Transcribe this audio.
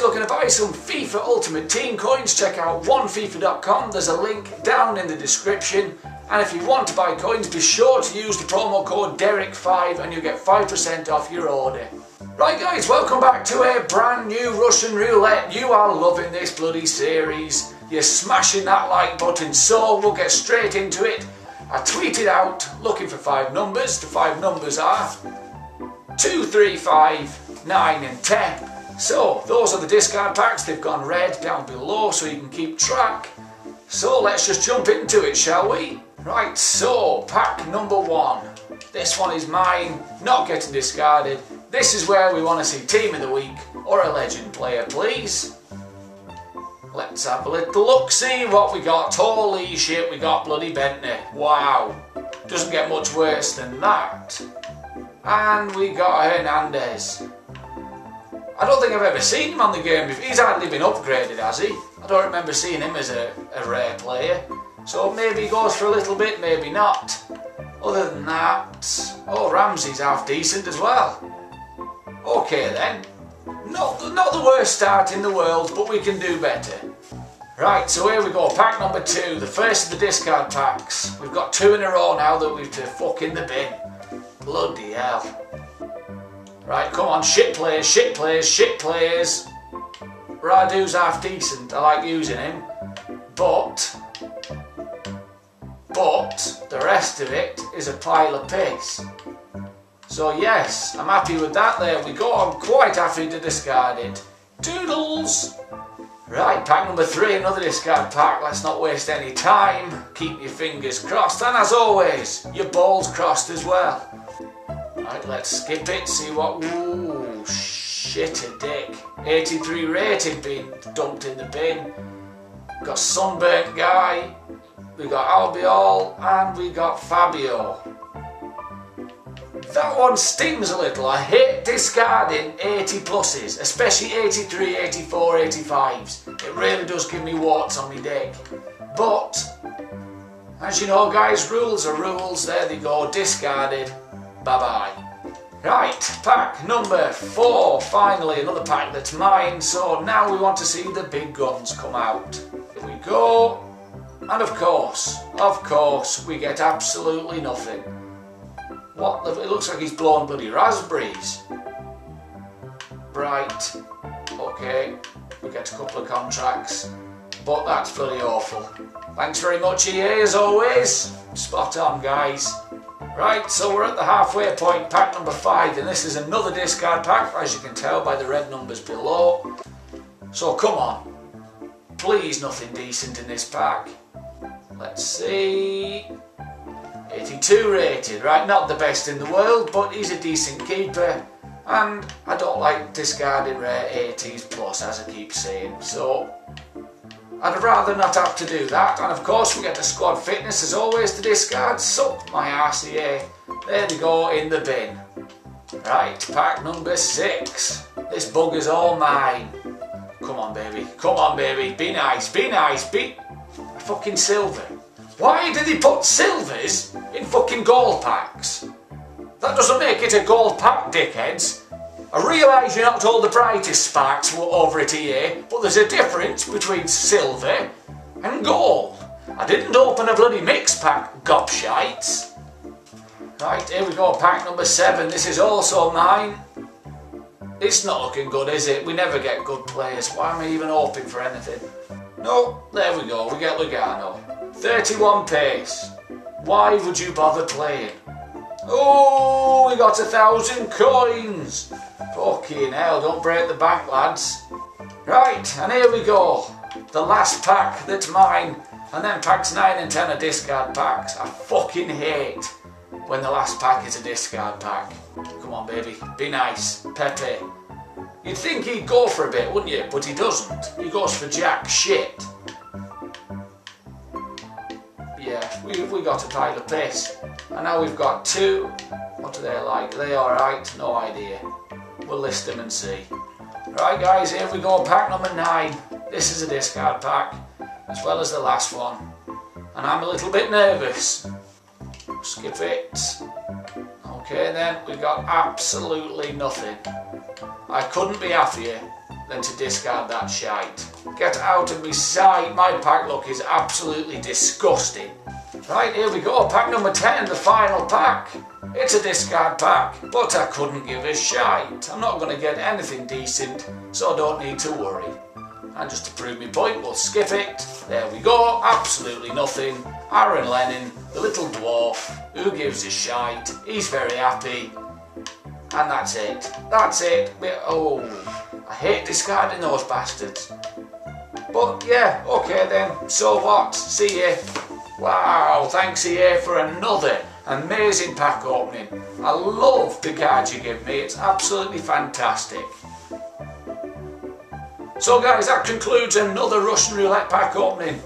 guys looking to buy some FIFA Ultimate Team coins, check out onefifa.com. There's a link down in the description. And if you want to buy coins, be sure to use the promo code Derek5 and you'll get 5% off your order. Right guys, welcome back to a brand new Russian Roulette. You are loving this bloody series. You're smashing that like button, so we'll get straight into it. I tweeted out looking for 5 numbers. The 5 numbers are 2, 3, 5, 9 and 10. So those are the discard packs. They've gone red down below so you can keep track. So let's just jump into it, shall we? Right, so pack number 1. This one is mine, not getting discarded. This is where we want to see Team of the Week or a Legend player, please. Let's have a little look, see what we got. Holy shit, we got bloody Bentley. Wow. Doesn't get much worse than that. And we got Hernandez. I don't think I've ever seen him on the game before. He's hardly been upgraded, has he? I don't remember seeing him as a rare player. So maybe he goes for a little bit, maybe not. Other than that, oh, Ramsey's half decent as well. Okay then. Not the worst start in the world, but we can do better. Right, so here we go, pack number 2, the first of the discard packs. We've got 2 in a row now that we've to fuck in the bin. Bloody hell. Right, come on, shit players, shit players, shit players. Radu's half decent, I like using him. But the rest of it is a pile of piss. So yes, I'm happy with that, there we go, I'm quite happy to discard it. Doodles! Right, pack number 3, another discard pack, let's not waste any time. Keep your fingers crossed, and as always, your balls crossed as well. Right, let's skip it, see what... Ooh, shit a dick. 83 rated being dumped in the bin. We've got Sunburnt Guy, we got Albiol, and we got Fabio. That one stings a little. I hate discarding 80 pluses, especially 83, 84, 85s. It really does give me warts on me deck. But, as you know guys, rules are rules. There they go, discarded. Bye-bye. Right, pack number 4. Finally, another pack that's mine. So now we want to see the big guns come out. Here we go. And of course, we get absolutely nothing. What the, it looks like he's blown bloody raspberries. Right, okay, we get a couple of contracts, but that's bloody awful. Thanks very much EA as always, spot on guys. Right, so we're at the halfway point, pack number 5, and this is another discard pack, as you can tell by the red numbers below. So come on, please nothing decent in this pack. Let's see... 82 rated, right, not the best in the world, but he's a decent keeper, and I don't like discarding rare 80s plus, as I keep saying, so I'd rather not have to do that. And of course we get the squad fitness as always to discard, suck my RCA, there they go, in the bin. Right, pack number 6, this bug is all mine. Come on baby, be nice, be fucking silver. Why did he put silvers in fucking gold packs? That doesn't make it a gold pack, dickheads. I realise you're not all the brightest sparks over at EA, but there's a difference between silver and gold. I didn't open a bloody mix pack, gobshites. Right, here we go, pack number 7. This is also mine. It's not looking good, is it? We never get good players. Why am I even hoping for anything? No, there we go, we get Lugano. 31 pace. Why would you bother playing? Oh, we got 1,000 coins. Fucking hell, don't break the bank, lads. Right, and here we go. The last pack that's mine. And then packs 9 and 10 are discard packs. I fucking hate when the last pack is a discard pack. Come on, baby. Be nice. Pepe. You'd think he'd go for a bit, wouldn't you? But he doesn't. He goes for jack shit. Yeah, we got a pile of piss. And now we've got 2. What are they like? Are they alright? No idea. We'll list them and see. Right guys, here we go, pack number 9. This is a discard pack, as well as the last one. And I'm a little bit nervous. Skip it. Okay then, we've got absolutely nothing. I couldn't be happier. than to discard that shite. Get out of me sight, my pack look is absolutely disgusting. Right, here we go, pack number 10, the final pack. It's a discard pack, but I couldn't give a shite. I'm not going to get anything decent, so I don't need to worry. And just to prove my point, we'll skip it. There we go, absolutely nothing. Aaron Lennon, the little dwarf, who gives a shite, he's very happy. And that's it. That's it. Oh, I hate discarding those bastards. But yeah, okay then, so what? See ya. Wow, thanks EA for another amazing pack opening. I love the cards you give me, it's absolutely fantastic. So guys, that concludes another Russian roulette pack opening.